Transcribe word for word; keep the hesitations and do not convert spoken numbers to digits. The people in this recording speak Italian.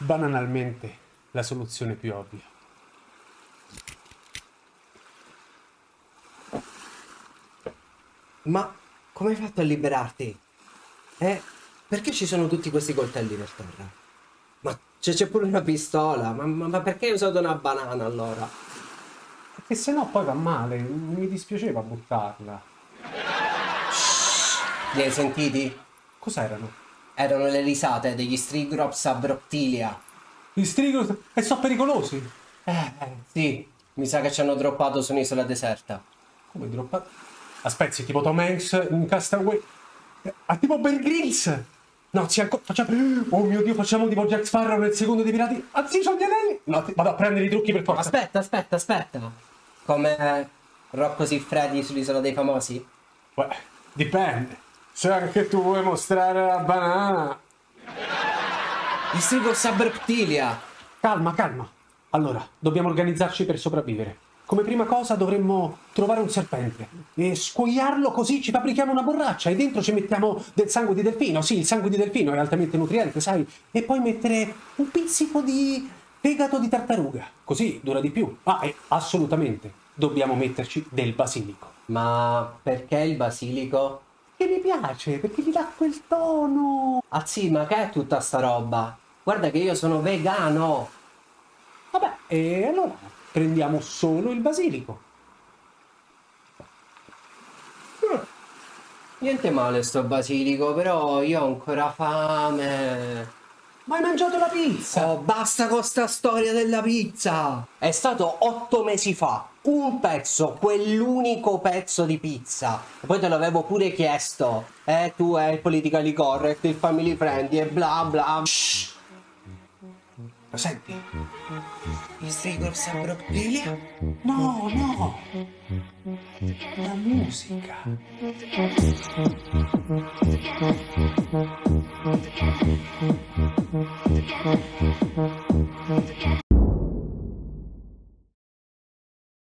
Banalmente la soluzione più ovvia. Ma come hai fatto a liberarti? Eh, perché ci sono tutti questi coltelli per terra? Ma c'è pure una pistola, ma, ma, ma perché hai usato una banana allora? Perché se no poi va male, mi dispiaceva buttarla. Shhh, li hai sentiti? Cos'erano? Erano le risate degli Strigrops abroctilia. Gli Strigrops? E sono pericolosi? Eh, eh, sì. Mi sa che ci hanno droppato su un'isola deserta. Come droppato? Aspetti, tipo Tom Hanks, un Castaway... Ah, tipo Bear Grylls! No, sì, ancora... Facciamo... Oh mio Dio, facciamo tipo Jack Sparrow nel secondo dei pirati... Anzi, sono gli anelli! No, ti... vado a prendere i trucchi per forza. Aspetta, aspetta, aspetta. Come Rocco Siffredi sull'isola dei famosi? Beh, dipende. Se anche tu vuoi mostrare la banana. Il simbolo Sabreptilia. Calma, calma. Allora, dobbiamo organizzarci per sopravvivere. Come prima cosa dovremmo trovare un serpente e scuoiarlo, così ci fabbrichiamo una borraccia e dentro ci mettiamo del sangue di delfino. Sì, il sangue di delfino è altamente nutriente, sai? E poi mettere un pizzico di fegato di tartaruga. Così dura di più. Ah, e assolutamente. Dobbiamo metterci del basilico. Ma perché il basilico? Che mi piace, perché gli dà quel tono. Ah sì, ma che è tutta sta roba? Guarda che io sono vegano. Vabbè, e allora prendiamo solo il basilico. Mm. Niente male sto basilico, però io ho ancora fame. Ma hai mangiato la pizza? Oh, basta con sta storia della pizza. È stato otto mesi fa. Un pezzo, quell'unico pezzo di pizza. E poi te l'avevo pure chiesto. Eh, tu è il politically correct, il family friendly e bla bla. Shhh. Lo senti? Gli Strigrops abroctilia? No, no. La musica.